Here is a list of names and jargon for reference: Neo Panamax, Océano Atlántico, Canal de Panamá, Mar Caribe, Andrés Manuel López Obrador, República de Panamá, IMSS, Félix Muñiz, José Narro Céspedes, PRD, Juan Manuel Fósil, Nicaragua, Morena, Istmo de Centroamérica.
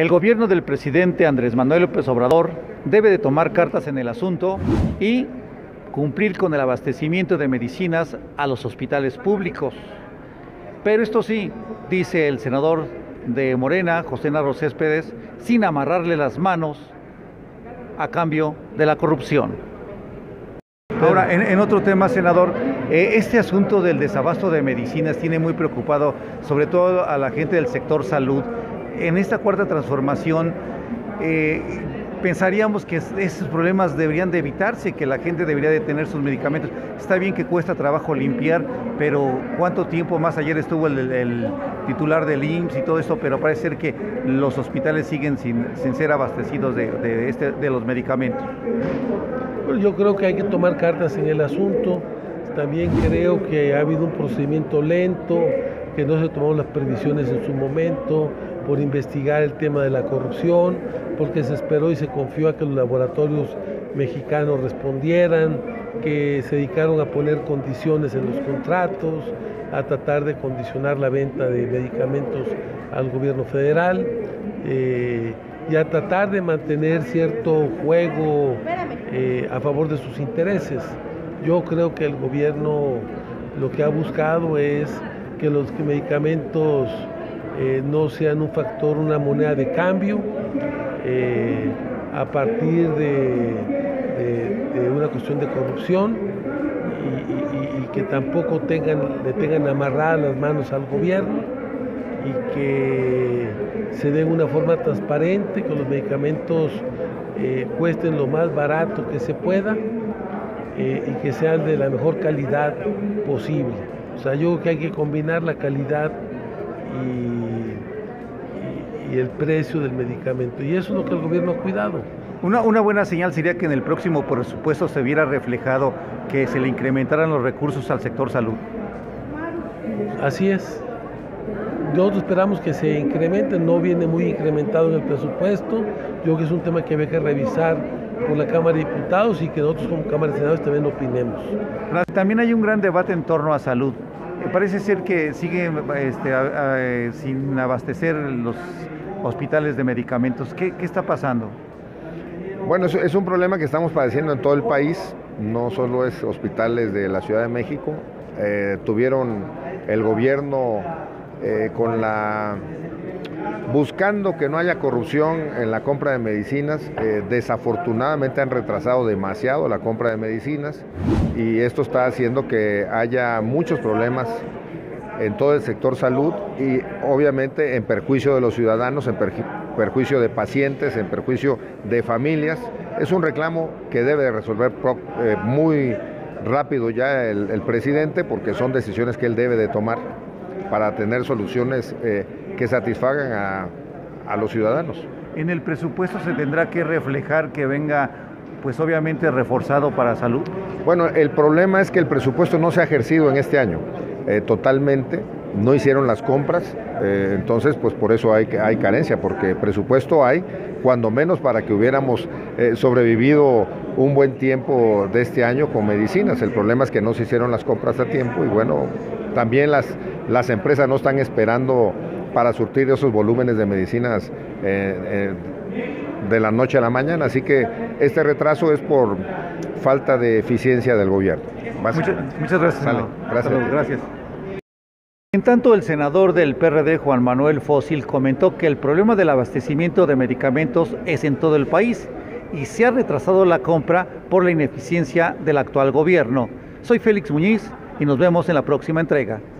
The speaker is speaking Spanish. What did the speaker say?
El gobierno del presidente Andrés Manuel López Obrador debe de tomar cartas en el asunto y cumplir con el abastecimiento de medicinas a los hospitales públicos. Pero esto sí, dice el senador de Morena, José Narro Céspedes, sin amarrarle las manos a cambio de la corrupción. Ahora, en otro tema, senador, este asunto del desabasto de medicinas tiene muy preocupado, sobre todo a la gente del sector salud. En esta cuarta transformación, pensaríamos que esos problemas deberían de evitarse, que la gente debería de tener sus medicamentos. Está bien que cuesta trabajo limpiar, pero ¿cuánto tiempo más? Ayer estuvo el titular del IMSS y todo esto, pero parece ser que los hospitales siguen sin ser abastecidos de los medicamentos. Yo creo que hay que tomar cartas en el asunto. También creo que ha habido un procedimiento lento, que no se tomaron las previsiones en su momento por investigar el tema de la corrupción, porque se esperó y se confió a que los laboratorios mexicanos respondieran, que se dedicaron a poner condiciones en los contratos, a tratar de condicionar la venta de medicamentos al gobierno federal y a tratar de mantener cierto juego a favor de sus intereses. Yo creo que el gobierno lo que ha buscado es que los medicamentos no sean un factor, una moneda de cambio, a partir de una cuestión de corrupción y que tampoco le tengan amarradas las manos al gobierno y que se den una forma transparente, que los medicamentos cuesten lo más barato que se pueda y que sean de la mejor calidad posible. O sea, yo creo que hay que combinar la calidad y el precio del medicamento, y eso es lo que el gobierno ha cuidado. Una buena señal sería que en el próximo presupuesto se viera reflejado que se le incrementaran los recursos al sector salud. Así es. Nosotros esperamos que se incremente, no viene muy incrementado en el presupuesto. Yo creo que es un tema que había que revisar por la Cámara de Diputados y que nosotros como Cámara de Senadores también opinemos. También hay un gran debate en torno a salud. Parece ser que sigue sin abastecer los hospitales de medicamentos. ¿Qué está pasando? Bueno, es un problema que estamos padeciendo en todo el país, no solo es hospitales de la Ciudad de México. Tuvieron el gobierno buscando que no haya corrupción en la compra de medicinas. Desafortunadamente han retrasado demasiado la compra de medicinas y esto está haciendo que haya muchos problemas en todo el sector salud y obviamente en perjuicio de los ciudadanos, en perjuicio de pacientes, en perjuicio de familias. Es un reclamo que debe de resolver muy rápido ya el presidente, porque son decisiones que él debe de tomar para tener soluciones que satisfagan a los ciudadanos. ¿En el presupuesto se tendrá que reflejar que venga, pues obviamente, reforzado para salud? Bueno, el problema es que el presupuesto no se ha ejercido en este año totalmente, no hicieron las compras, entonces pues por eso hay carencia, porque presupuesto hay, cuando menos para que hubiéramos sobrevivido un buen tiempo de este año con medicinas. El problema es que no se hicieron las compras a tiempo y bueno, también las empresas no están esperando para surtir esos volúmenes de medicinas de la noche a la mañana, así que este retraso es por falta de eficiencia del gobierno. Muchas gracias. Vale, gracias. En tanto, el senador del PRD, Juan Manuel Fósil, comentó que el problema del abastecimiento de medicamentos es en todo el país y se ha retrasado la compra por la ineficiencia del actual gobierno. Soy Félix Muñiz y nos vemos en la próxima entrega.